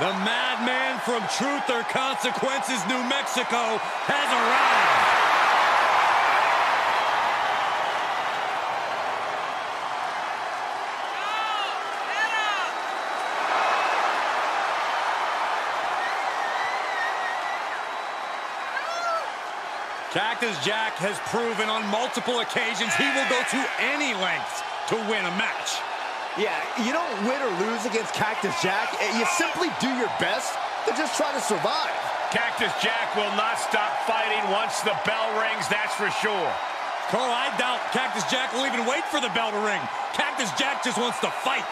The madman from Truth or Consequences, New Mexico, has arrived. Cactus Jack has proven on multiple occasions he will go to any length to win a match. Yeah, you don't win or lose against Cactus Jack. You simply do your best to just try to survive. Cactus Jack will not stop fighting once the bell rings, that's for sure. Cole, I doubt Cactus Jack will even wait for the bell to ring. Cactus Jack just wants to fight.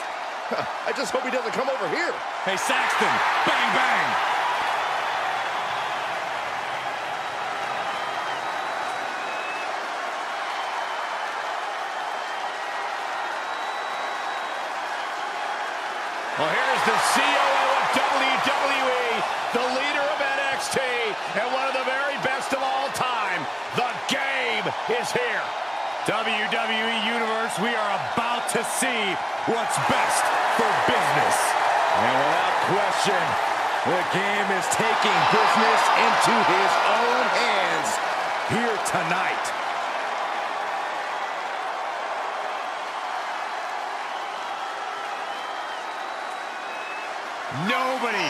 I just hope he doesn't come over here. Hey, Saxton, bang, bang. Well, here's the COO of WWE, the leader of NXT, and one of the very best of all time. The Game is here. WWE Universe, we are about to see what's best for business. And without question, the Game is taking business into his own hands here tonight. Nobody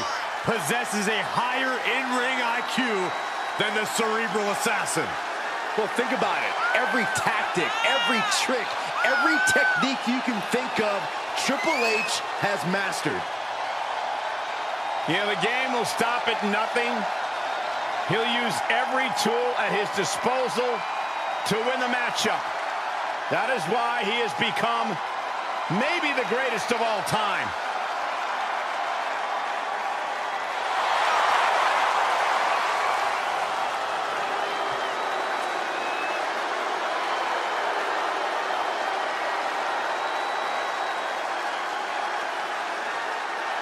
possesses a higher in-ring IQ than the Cerebral Assassin. Well, think about it. Every tactic, every trick, every technique you can think of, Triple H has mastered. Yeah, the Game will stop at nothing. He'll use every tool at his disposal to win the matchup. That is why he has become maybe the greatest of all time.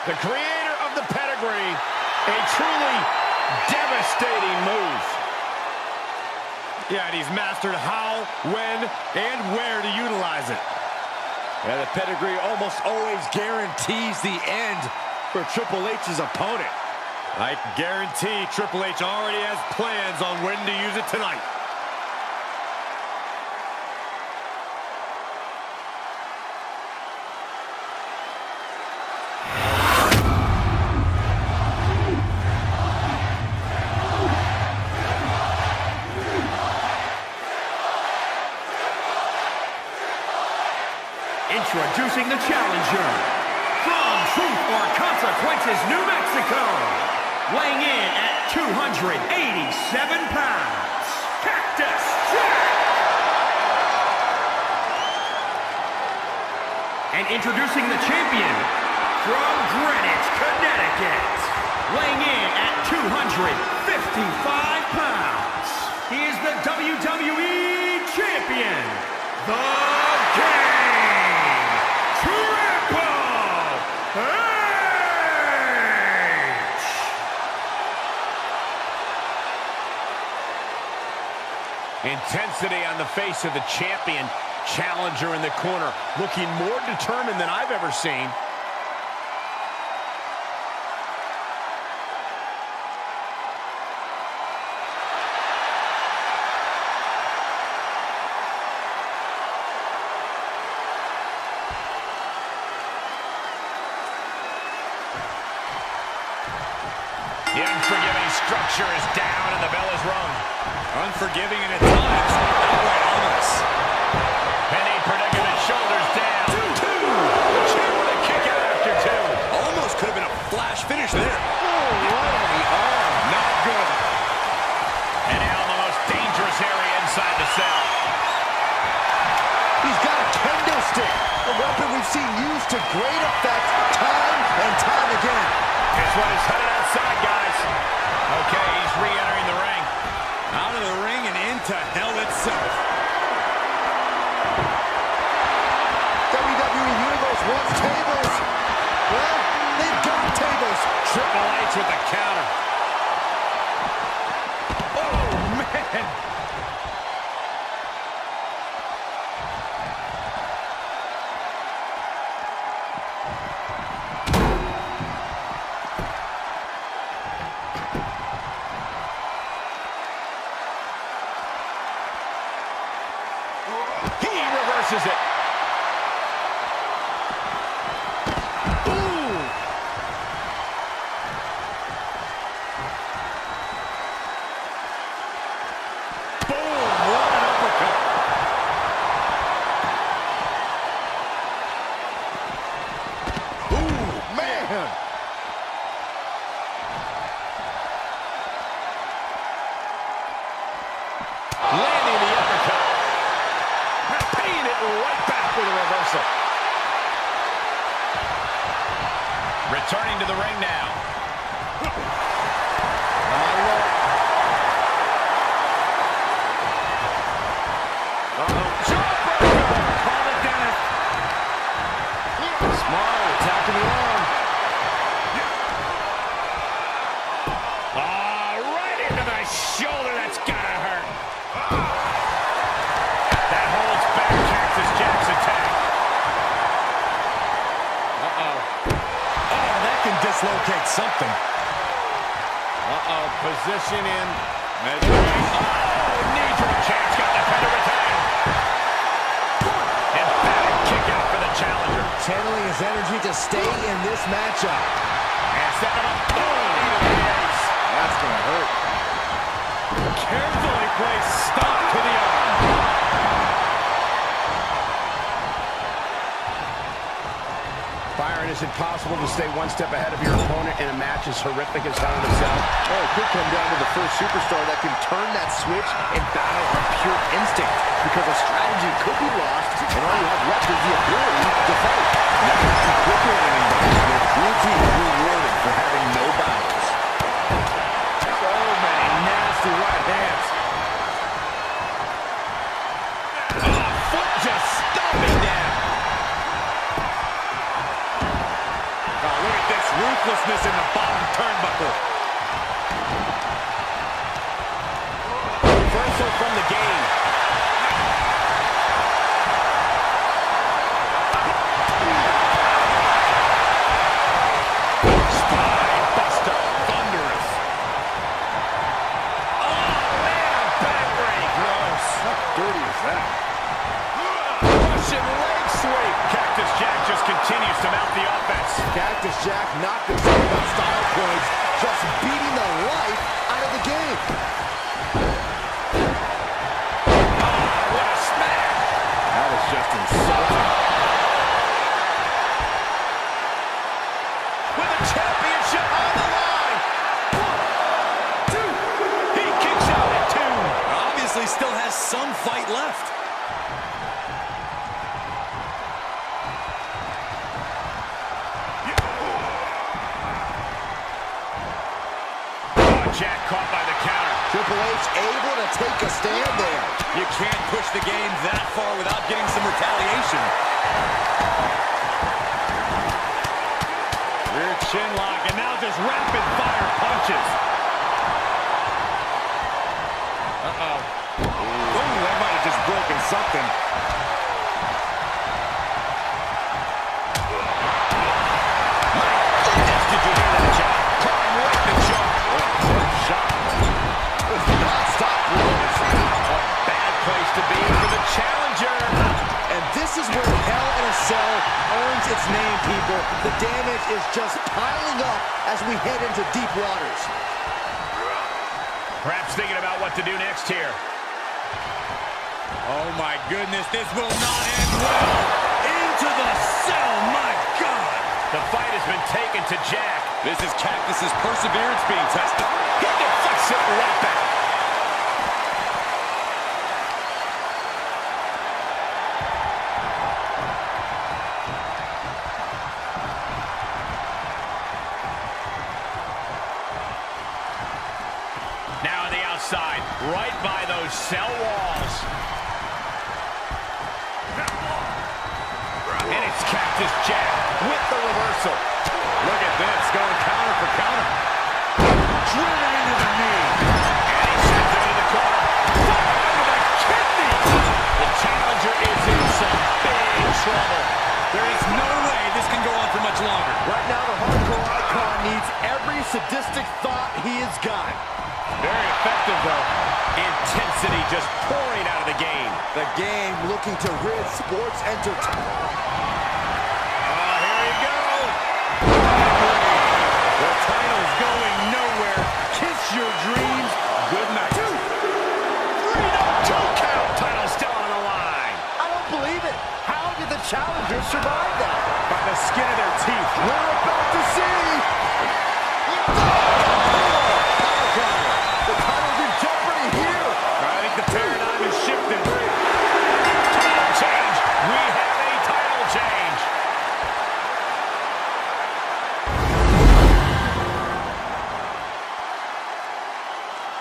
The creator of the pedigree, a truly devastating move. Yeah, and he's mastered how, when, and where to utilize it. Yeah, the pedigree almost always guarantees the end for Triple H's opponent. I guarantee Triple H already has plans on when to use it tonight. Introducing the challenger, from Truth or Consequences, New Mexico, weighing in at 287 pounds, Cactus Jack! And introducing the champion, from Greenwich, Connecticut, weighing in at 255 pounds, he is the WWE Champion, The Intensity on the face of the champion. Challenger in the corner, looking more determined than I've ever seen. The unforgiving structure is down and the bell is rung. Unforgiving and at times outright ominous. Penny predicament, shoulders down. Two. The champ with a kick out after two. Almost could have been a flash finish there. Oh, the arm, not good. And now the most dangerous area inside the cell. He's got a kendo stick, a weapon we've seen used to great effect time and time again. This one is headed outside, guys. Okay, he's re-entering the ring. Out of the ring and into hell itself. WWE Universe wants tables. Well, they've got tables. Triple H with the counter. Oh, man. misses it. Ooh. Boom! What an uppercut. Ooh, man! Landing the uppercut. Paying it right back with a reversal. Returning to the ring now. Jump! Call it down. Small attack to the arm. Right into the shoulder. That's got to hurt. That holds back Cactus Jack's attack. That can dislocate something. Position in. Measuring. Knee to the chair. Got the head of a time. Emphatic kick out for the challenger. Channeling his energy to stay in this matchup. And setting up. That's going to hurt. Carefully placed stop to the arm. Byron, is it possible to stay one step ahead of your opponent in a match as horrific as Hell in a Cell? Oh, it could come down to the first superstar that can turn that switch and battle on pure instinct, because a strategy could be lost, and all you have left is the ability to fight. Now, it's a quicker winning battle, and it's routine rewarded for having no battles. So many nasty right hands. Foot just stomping down. Oh, look at this ruthlessness in the bottom turnbuckle. Reversal from the game. Russian leg sweep. Cactus Jack just continues to mount the offense. Cactus Jack not concerned about style points, just beating the life out of the game. What a smack! That is just insulting. With a championship on the line. 1, 2. He kicks out at 2. Obviously still has some fight left. Jack caught by the counter. Triple H able to take a stand there. You can't push the game that far without getting some retaliation. Rear chin lock, and now just rapid fire punches. Ooh, that might have just broken something. My goodness, did you hear that, Jack? Climb right the jaw. Shot. Non-stop blows. A bad place to be for the challenger. And this is where Hell in a Cell earns its name, people. The damage is just piling up as we head into deep waters. Perhaps thinking about what to do next here. Oh, my goodness. This will not end well. Into the cell, my God. The fight has been taken to Jack. This is Cactus's perseverance being tested. He deflects it right back. Now on the outside, right by those cell walls. And it's Cactus Jack with the reversal. Look at this, going counter for counter. Driven into the knee. And he sent it into the corner. Fired with a kidney. The challenger is in some big trouble. There is no way this can go on for much longer. Right now, the hardcore icon needs every sadistic thought he has got. Very effective, though. Intensity just pouring out of the game. The game looking to rid sports entertainment. Here we go. The title's going nowhere. Kiss your dreams. Good night. 2, 3, no, 2 count. Title still on the line. I don't believe it. How did the challengers survive that? By the skin of their teeth. We're about to see. The title's in jeopardy here. I think the paradigm is shifted.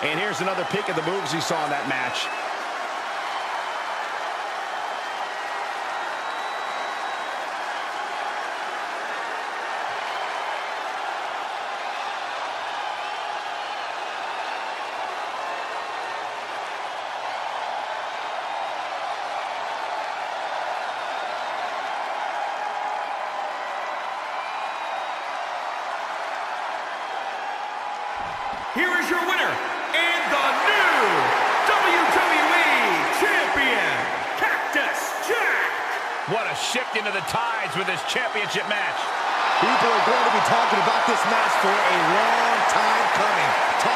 And here's another peek at the moves he saw in that match. Here is your winner, and the new WWE Champion, Cactus Jack! What a shift into the tides with this championship match. People are going to be talking about this match for a long time coming.